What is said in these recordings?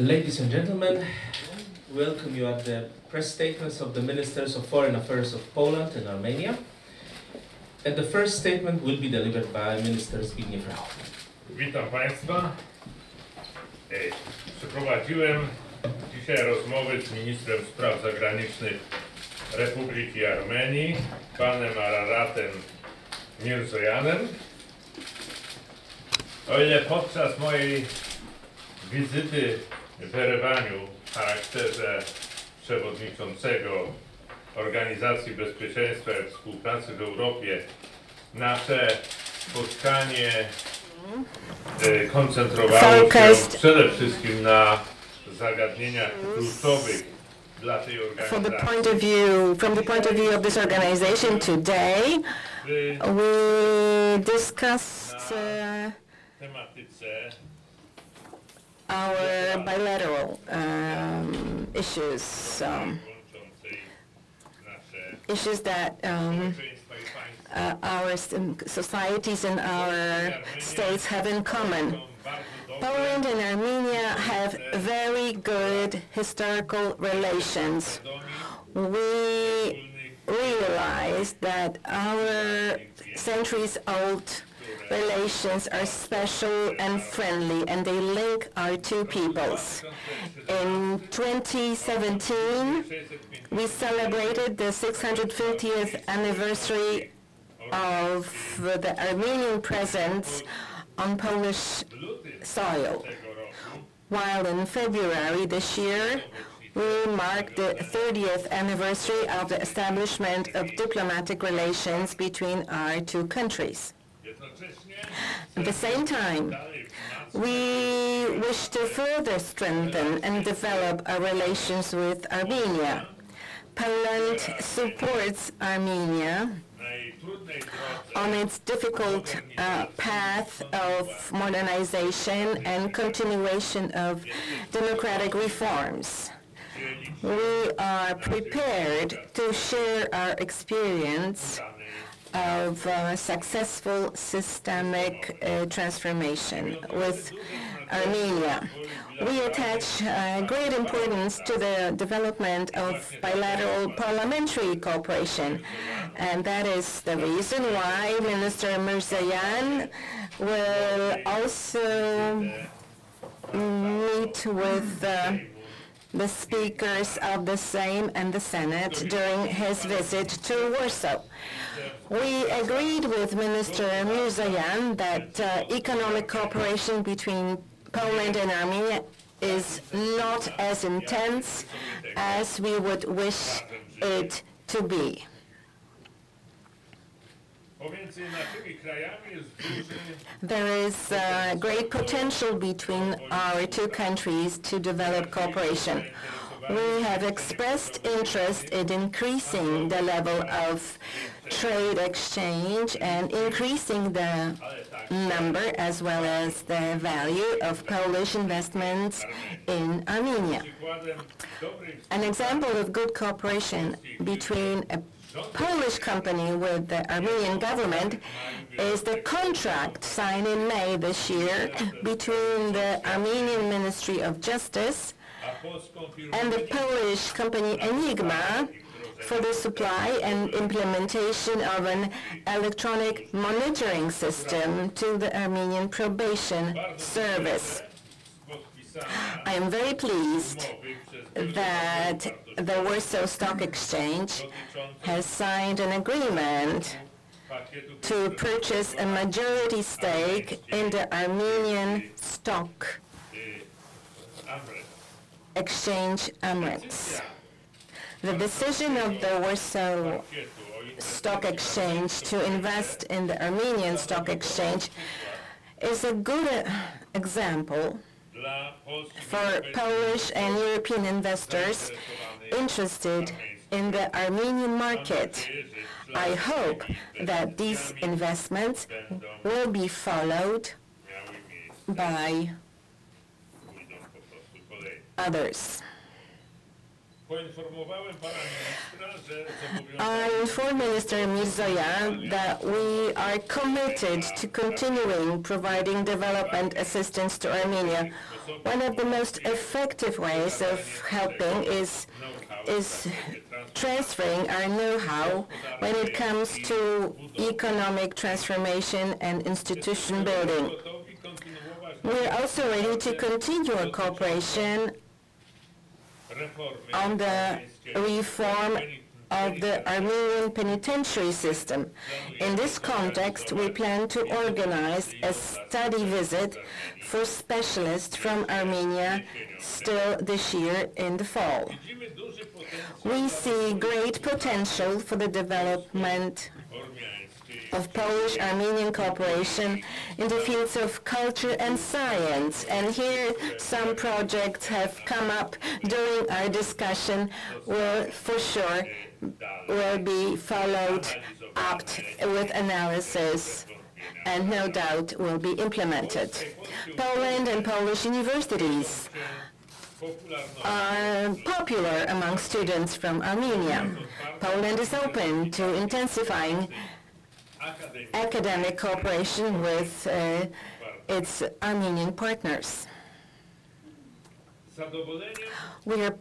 Ladies and gentlemen, welcome you at the press statements of the Ministers of Foreign Affairs of Poland and Armenia. And the first statement will be delivered by Minister Zbigniew Rau. Witam Państwa. Przeprowadziłem dzisiaj rozmowy z Ministrem Spraw Zagranicznych Republiki Armenii, panem Araratem Mirzoyanem. O ile podczas mojej wizyty w Erewaniu w charakterze przewodniczącego Organizacji Bezpieczeństwa i Współpracy w Europie nasze spotkanie koncentrowało się przede wszystkim na zagadnieniach kluczowych dla tej organizacji. From the point of view of this organization today, we discussed our bilateral issues, issues that our societies and our states have in common. Poland and Armenia have very good historical relations. We realize that our centuries-old relations are special and friendly, and they link our two peoples. In 2017, we celebrated the 650th anniversary of the Armenian presence on Polish soil, while in February this year, we marked the 30th anniversary of the establishment of diplomatic relations between our two countries. At the same time, we wish to further strengthen and develop our relations with Armenia. Poland supports Armenia on its difficult path of modernization and continuation of democratic reforms. We are prepared to share our experience of successful systemic transformation with Armenia. We attach great importance to the development of bilateral parliamentary cooperation, and that is the reason why Minister Mirzoyan will also meet with the speakers of the Sejm and the Senate during his visit to Warsaw. We agreed with Minister Mirzoyan that economic cooperation between Poland and Armenia is not as intense as we would wish it to be. There is great potential between our two countries to develop cooperation. We have expressed interest in increasing the level of trade exchange and increasing the number as well as the value of Polish investments in Armenia. An example of good cooperation between a Polish company with the Armenian government is the contract signed in May this year between the Armenian Ministry of Justice and the Polish company Enigma for the supply and implementation of an electronic monitoring system to the Armenian probation service. I am very pleased that the Warsaw Stock Exchange has signed an agreement to purchase a majority stake in the Armenian Stock Exchange AMREX. The decision of the Warsaw Stock Exchange to invest in the Armenian Stock Exchange is a good example for Polish and European investors interested in the Armenian market. I hope that these investments will be followed by others. I informed Minister Mirzoyan that we are committed to continuing providing development assistance to Armenia. One of the most effective ways of helping is transferring our know-how when it comes to economic transformation and institution building. We're also ready to continue our cooperation on the reform of the Armenian penitentiary system. In this context, we plan to organize a study visit for specialists from Armenia still this year in the fall. We see great potential for the development of Polish-Armenian cooperation in the fields of culture and science. And here some projects have come up during our discussion will for sure be followed up with analysis and no doubt will be implemented. Poland and Polish universities are popular among students from Armenia. Poland is open to intensifying academic cooperation with its Armenian partners. We are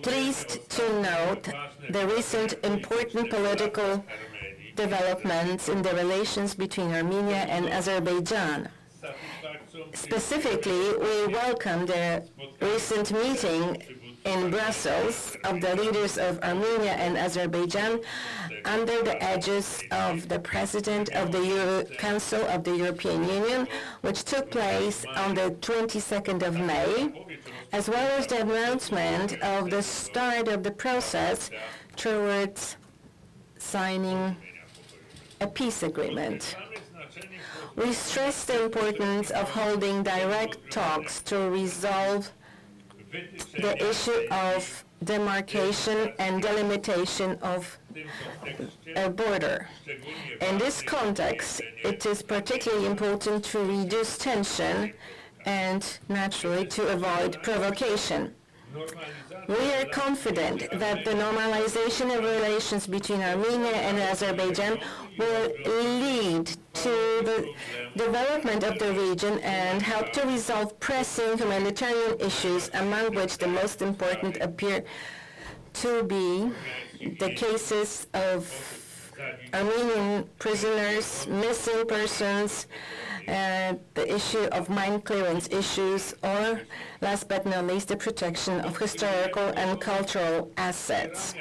pleased to note the recent important political developments in the relations between Armenia and Azerbaijan. Specifically, we welcome the recent meeting in Brussels of the leaders of Armenia and Azerbaijan under the aegis of the President of the Council of the European Union, which took place on the 22nd of May, as well as the announcement of the start of the process towards signing a peace agreement. We stress the importance of holding direct talks to resolve the issue of demarcation and delimitation of a border. In this context, it is particularly important to reduce tension and, naturally, to avoid provocation. We are confident that the normalization of relations between Armenia and Azerbaijan will lead to the development of the region and help to resolve pressing humanitarian issues, among which the most important appear to be the cases of Armenian prisoners, missing persons, the issue of mine clearance issues, or last but not least, the protection of historical and cultural assets.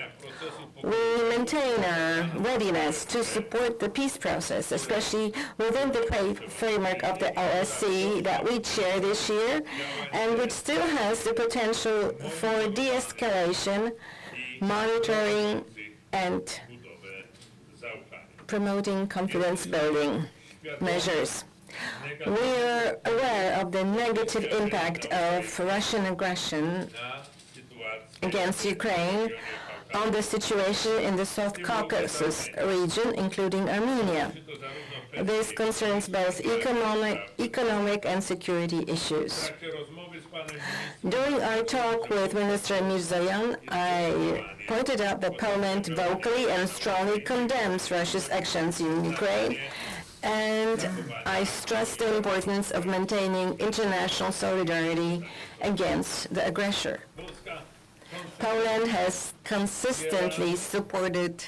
We maintain our readiness to support the peace process, especially within the framework of the LSC that we chair this year, and which still has the potential for de-escalation, monitoring, and promoting confidence-building measures. We are aware of the negative impact of Russian aggression against Ukraine on the situation in the South Caucasus region, including Armenia. This concerns both economic and security issues. During our talk with Minister Mirzoyan, I pointed out that Poland vocally and strongly condemns Russia's actions in Ukraine, and I stress the importance of maintaining international solidarity against the aggressor. Poland has consistently supported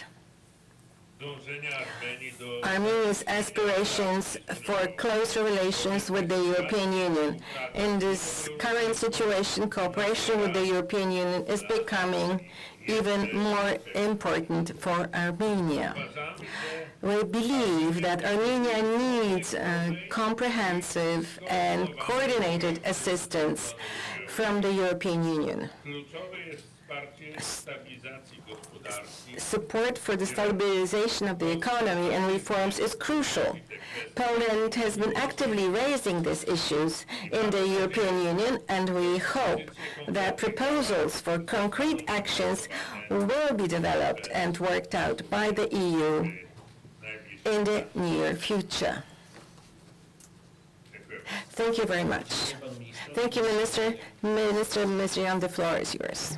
Armenia's aspirations for closer relations with the European Union. In this current situation, cooperation with the European Union is becoming even more important for Armenia. We believe that Armenia needs comprehensive and coordinated assistance from the European Union. Support for the stabilization of the economy and reforms is crucial. Poland has been actively raising these issues in the European Union, and we hope that proposals for concrete actions will be developed and worked out by the EU in the near future. Thank you very much. Thank you, Minister. Minister Mirzoyan, the floor is yours.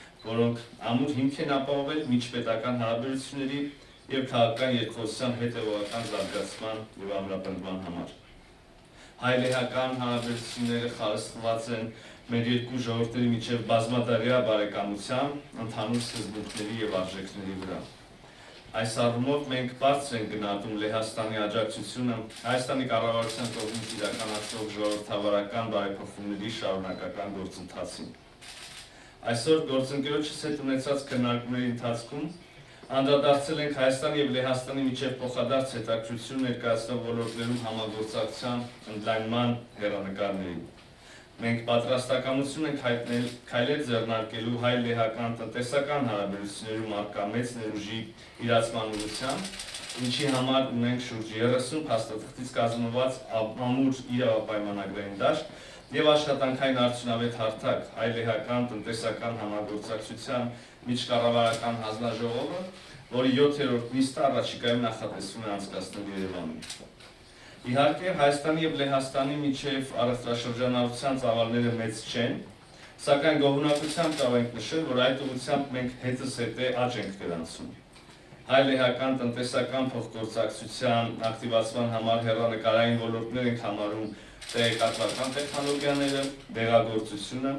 որոնք ամուր հիմք են ապահովել միջպետական հարաբերությունների և քաղաքական երկխոսության հետևողական զարգացման և ամրապնդման համար։ Հայ-լեհական հարաբերությունները խարսնված են մեր երկու ժողովրդների միջև բազմատարյա բարեկամության, ընդհանուր սկզբունքների և արժեքների վրա։ Այս առումով մենք բարձր ենք գնահատում Լեհաստանի աջակցությունը Հայաստանի կառավարության կողմից իրականացվող ժողովրդավարական բարեփոխումների շարունակական գործընթացին։ Այսօր գործընկերոջս հետ ունեցած քննարկումների ընթացքում անդրադարձել ենք Հայաստանի և Լեհաստանի միջև փոխադարձ հետաքրքրություն ներկայացնող ոլորտներում համագործակցության ընդլայնման հեռանկարներին։ Մենք պատրաստականություն ենք հայտնել քայլեր ձեռնարկելու հայ-լեհական տնտեսական հարաբերություններում առկա մեծ ներուժի իրացման ուղղությամբ, ինչի համար ունենք շուրջ 30 փաստաթղթից կազմված ամուր իրավապայմանագրային դաշտ և աշխատանքային արդյունավետ հարթակ հայ-լեհական տնտեսական համագործակցության միջկառավարական հանձնաժողովը, որի 7-րդ նիստը առաջիկայում նախատեսվում է անցկացնել Երևանում։ Իհարկե, Հայաստանի և Լեհաստանի միջև առևտրաշրջանառության ծավալները մեծ չեն, սակայն գոհունակությամբ կարող ենք նշել, որ այդ ուղղությամբ մենք հետզհետե աճ ենք գրանցում։ Հայ-լեհական տնտեսական փոխգործակցության ակտիվացման համար հեռանկարային ոլորտներ ենք համարում տեղեկատվական տեխնոլոգիաները, դեղագործությունը,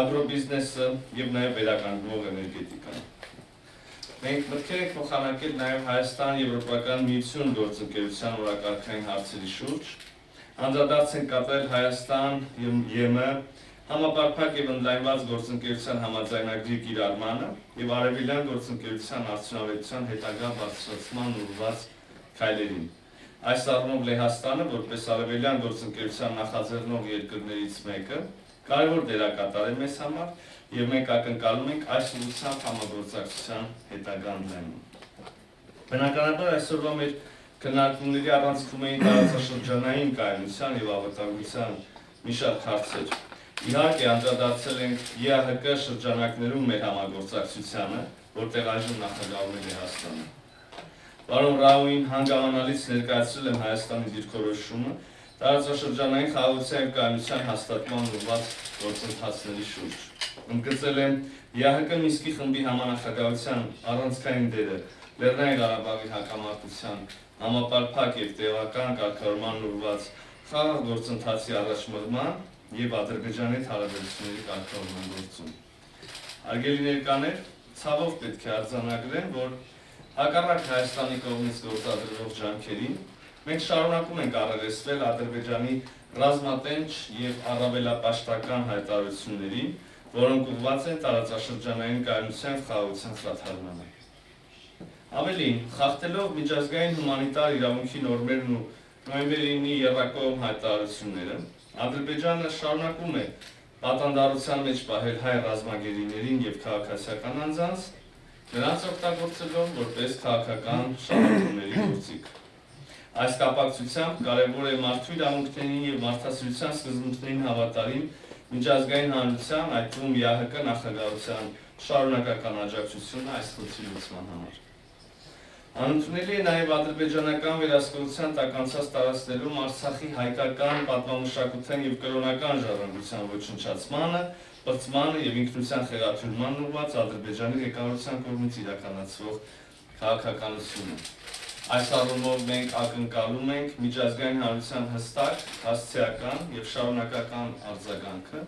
ագրոբիզնեսը և նաև վերականգնվող էներգետիկան։ Մենք մտքեր ենք փոխանակել նաև Հայաստան-Եվրոպական միություն գործընկերության օրակարգային հարցերի շուրջ, անդրադարձ ենք կատարել Հայաստան և ԵՄ համապարփակ և ընդլայնված գործընկերության համաձայնագրի կիրառմանը և արևելյան գործընկերության արդյունավետության հետագա բարձրացման ուղղված քայլերին։ Այս առումով Լեհաստանը, որպես արևելյան գործընկերության նախաձեռնող երկրներից մեկը, կարևոր դերակատար է մեզ համար և մենք ակնկալում ենք այս ուղղությամբ համագործակցության հետագա ընդլայնում։ Բնականաբար այսօրվա մեր քննարկումների առանցքում էին տարածաշրջանային կայունության և անվտանգության մի շարք հարցեր։ Իհարկե, անդրադարձել ենք ԵԱՀԿ շրջանակներում մեր համագործակցությանը, որտեղ այժմ նախագահում է Լեհաստանը։ Պարոն Ռաուին հանգամանալից ներկայացրել եմ Հայաստանի դիրքորոշումը տարածաշրջանային խաղաղության և կայունության հաստատման ուղղված գործընթացների շուրջ։ Ընդգծել եմ ԵԱՀԿ Մինսկի խմբի համանախագահության առանցքային դերը Լեռնային Ղարաբաղի հակամարտության համապարփակ և տեղական կարգավորման ուղղված խաղաղ գործընթացի առաջ մղման և Ադրբեջանի հետ հարաբերությունների կարգավորման գործում։ Հարգելի ներկաներ, ցավով պետք է արձանագրեմ, որ հակառակ Հայաստանի կողմից գործադրվող ջանքերին մենք շարունակում ենք առերեսվել Ադրբեջանի ռազմատենչ և առավելապաշտական հայտարարությունների, որոնք ուղղված են տարածաշրջանային կայունության խաղաղության խաթարմանը։ Ավելին, խախտելով միջազգային հումանիտար իրավունքի նորմերն ու նոյեմբերի 9-ի եռակողմ հայտարարությունները, Ադրբեջանը շարունակում է պատանդառության մեջ պահել հայ ռազմագերիներին և քաղաքացիական անձանց, նրանց օգտագործելով որպես քաղաքական շարժումների գործիք։ Այս կապակցությամբ կարևոր է մարդու իրավունքներին և մարդասիրության սկզբունքներին հավատարիմ միջազգային հանրության, այդ թվում ԵԱՀԿ նախագահության շարունակական աջակցությունը այս խնդրի լուծման համար։ Անընդունելի է նաև ադրբեջանական վերահսկողության տակ անցած տարածքներում Արցախի հայկական պատմամշակութային և կրոնական ժառանգության ոչնչացմանը, պղծմանը և ինքնության խեղաթյուրմանն ուղղված Ադրբեջանի ղեկավարության կողմից իրականացվող քաղաքականությունը։ Այս առումով մենք ակնկալում ենք միջազգային հանրության հստակ, հասցեական և շարունակական արձագանքը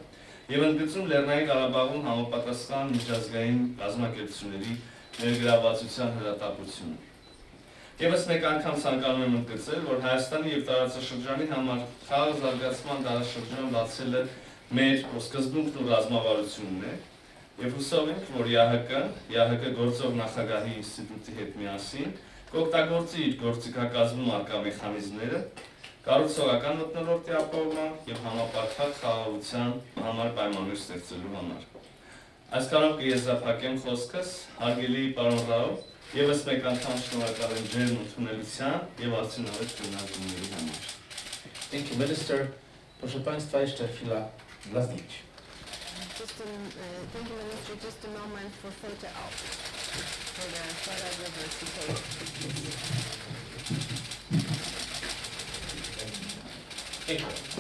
և ընդգծում Լեռնային Ղարաբաղում համապատասխան միջազգային կազմակերպությունների ներգրավվածության հրատապությունը։ Եվս մեկ անգամ ցանկանում եմ ընդգծել, որ Հայաստանի և տարածաշրջանի համար խաղաղ զարգացման դարաշրջան բացելը մեր սկզբունքն ու ռազմավարությունն է, և հուսով ենք, որ ԵԱՀԿ գործող նախագահի ինստիտուտի հետ միասին կօգտագործի իր գործիքակազմում առկա մեխանիզմները կառուցողական մթնոլորտի ապահովման և համապարփակ խաղաղության համար պայմաններ ստեղծելու համար։ Այս կարող կեզրափակեմ խոսքս, հարգելի պարոն Ռաու, Եվստական հանձնարարական ջերմությունելիցիան եւ արցունավետ քննարկումների համար։ Thank you, Minister. Proszę Państwa, jeszcze chwila dla zdjęć. Thank you, Minister. Just a moment for photo op. For the photo diversity. Thank you.